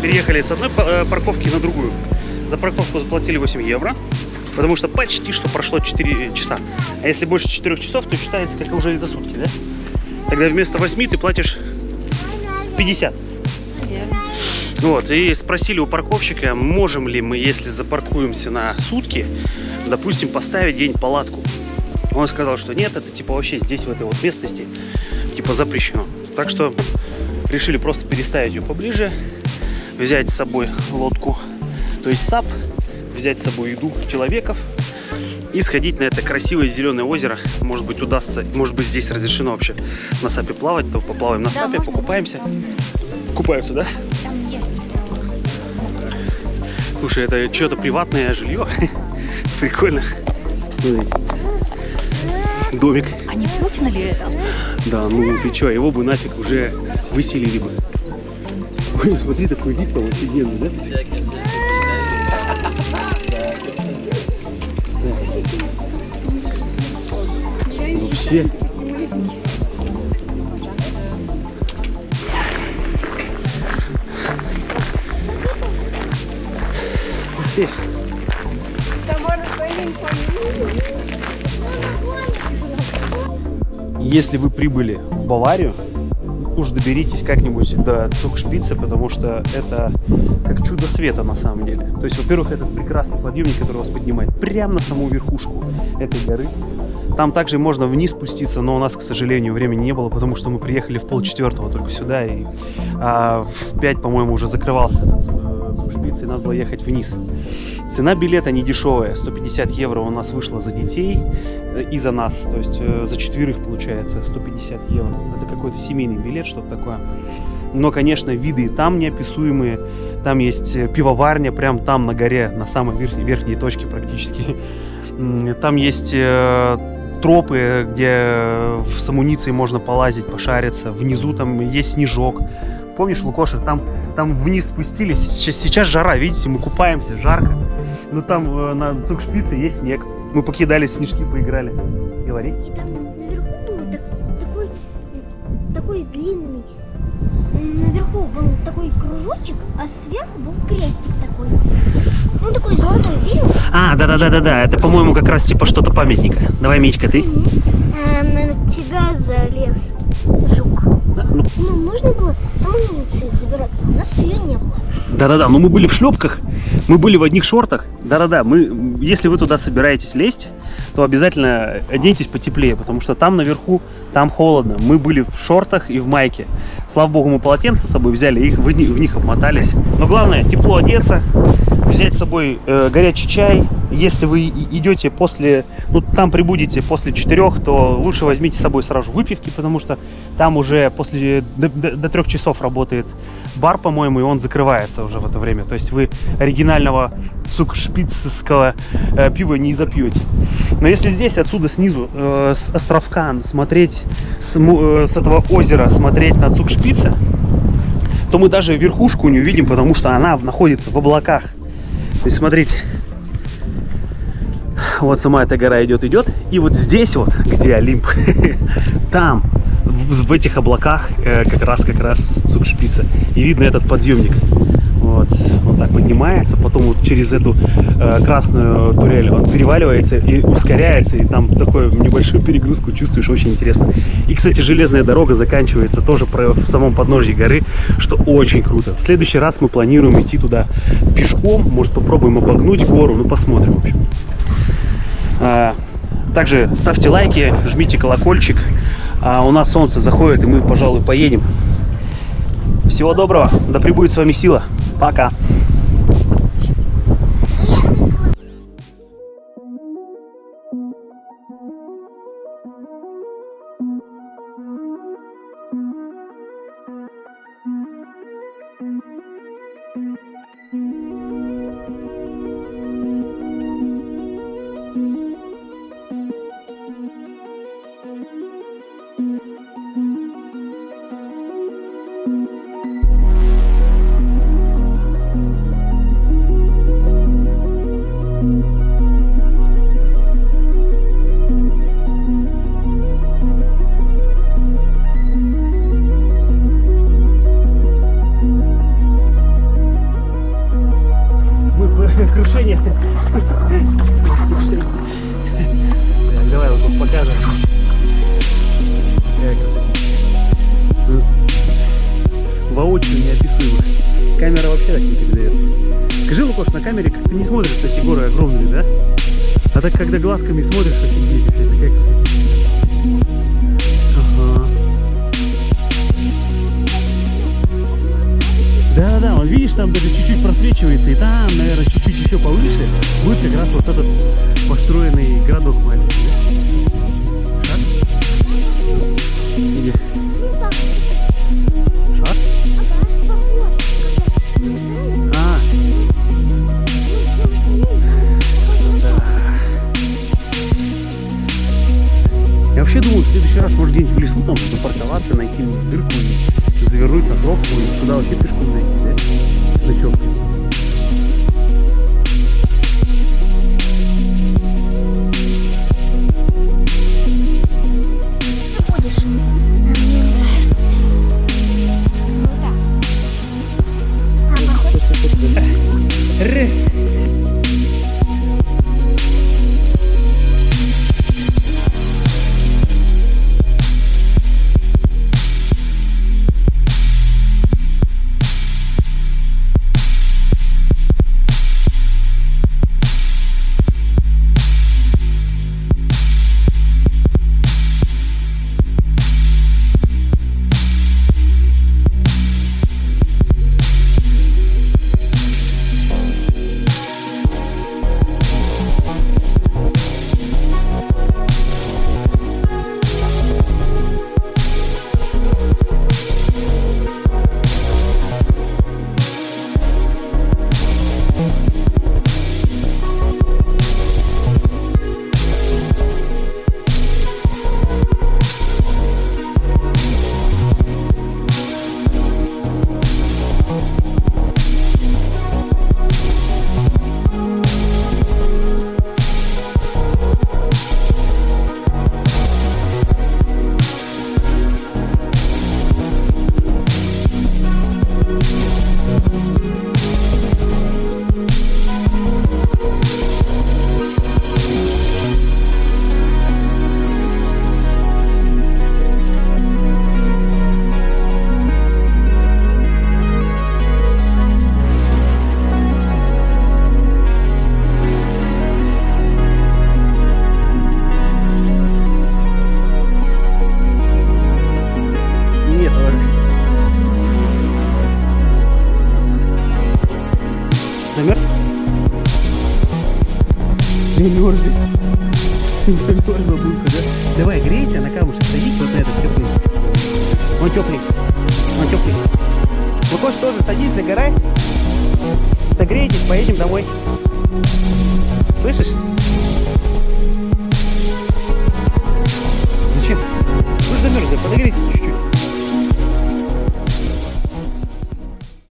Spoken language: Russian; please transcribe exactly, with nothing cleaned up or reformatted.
Переехали с одной парковки на другую. За парковку заплатили восемь евро, потому что почти что прошло четыре часа. А если больше четырёх часов, то считается как уже и за сутки, да? Тогда вместо восьми ты платишь пятьдесят. Вот, и спросили у парковщика, можем ли мы, если запаркуемся на сутки, допустим, поставить день палатку. Он сказал, что нет, это типа вообще здесь, в этой вот местности, типа запрещено. Так что решили просто переставить ее поближе. Взять с собой лодку, то есть сап, взять с собой еду человеков и сходить на это красивое зеленое озеро. Может быть, удастся, может быть, здесь разрешено вообще на сапе плавать, то поплаваем на да, сапе, можно, покупаемся. Можно. Купаются, да? Там есть. Слушай, это что-то приватное жилье. Прикольно. Смотри. Домик. А не Путина ли это? Да, ну ты что, его бы нафиг уже выселили бы. Ой, смотри, такой вид там офигенный, да? Вообще. Вообще. Если вы прибыли в Баварию, уж доберитесь как-нибудь до Зугспитзе, потому что это как чудо света на самом деле. То есть, во-первых, этот прекрасный подъемник, который вас поднимает прямо на саму верхушку этой горы. Там также можно вниз спуститься, но у нас, к сожалению, времени не было, потому что мы приехали в полчетвертого только сюда, и а, в пять, по-моему, уже закрывался Зугспитзе, и надо было ехать вниз. Цена билета не дешевая, сто пятьдесят евро у нас вышло за детей и за нас, то есть за четверых получается сто пятьдесят евро. Это какой-то семейный билет, что-то такое. Но, конечно, виды и там неописуемые. Там есть пивоварня, прям там на горе, на самой верхней, верхней точке практически. Там есть тропы, где с амуницией можно полазить, пошариться. Внизу там есть снежок. Помнишь, Лукоша, там, там вниз спустились, сейчас, сейчас жара, видите, мы купаемся, жарко. Но там на Зугспитзе есть снег. Мы покидали, снежки поиграли. Говори. И там наверху так, такой, такой длинный. Наверху был такой кружочек, а сверху был крестик такой. Ну такой золотой, видел? А, да-да-да-да-да, это, по-моему, как раз типа что-то памятника. Давай, Митька, ты. Угу. А, на тебя залез жук. Да, ну... ну, можно было с амуницией забираться, у нас ее не было. Да-да-да, но мы были в шлепках, мы были в одних шортах. Да-да-да, мы, если вы туда собираетесь лезть, то обязательно оденьтесь потеплее, потому что там наверху, там холодно. Мы были в шортах и в майке. Слава богу, мы полотенца с собой взяли, их в них обмотались. Но главное, тепло одеться, взять с собой э, горячий чай. Если вы идете после, ну там прибудете после четырех, то лучше возьмите с собой сразу выпивки, потому что там уже после до, до, до трех часов работает бар, по-моему, и он закрывается уже в это время. То есть вы оригинального зугспитзского э, пива не запьете. Но если здесь отсюда снизу э, с островка смотреть, с, э, с этого озера смотреть на Зугспитзе, то мы даже верхушку не увидим, потому что она находится в облаках. То есть смотрите, вот сама эта гора идет, идет, и вот здесь вот, где Олимп, там в этих облаках как раз, как раз Зугспитзе, и видно этот подъемник. Вот, он так поднимается, потом вот через эту э, красную турель он переваливается и ускоряется, и там такую небольшую перегрузку чувствуешь, очень интересно. И, кстати, железная дорога заканчивается тоже в самом подножье горы, что очень круто. В следующий раз мы планируем идти туда пешком, может попробуем обогнуть гору, ну посмотрим, в общем. А, также ставьте лайки, жмите колокольчик, а у нас солнце заходит, и мы, пожалуй, поедем. Всего доброго, да пребудет с вами сила. Пока. Давай вот тут покажем. Воочию неописуемо. Камера вообще так не передает. Скажи, Лукаш, на камере как ты не смотришь эти горы огромные, да? А так когда глазками смотришь, офигеть, какая красота. Ага. Да-да-да, он, видишь, там даже чуть-чуть просвечивается, и там, наверное, чуть-чуть еще повыше будет как раз вот этот построенный городок маленький. Я думал, в следующий раз может где-нибудь в лесу там запарковаться, найти дырку и завернуть на тропку и сюда вообще пешком зайти, да? Зачем? Замерзли. Замерзла булка, да? Давай, грейся на камушек, садись вот на этот теплый. Он теплый. Он теплый. Лукаш тоже садись, загорай. Согрейтесь, поедем домой. Слышишь? Зачем? Вы замерзли, подогрейтесь.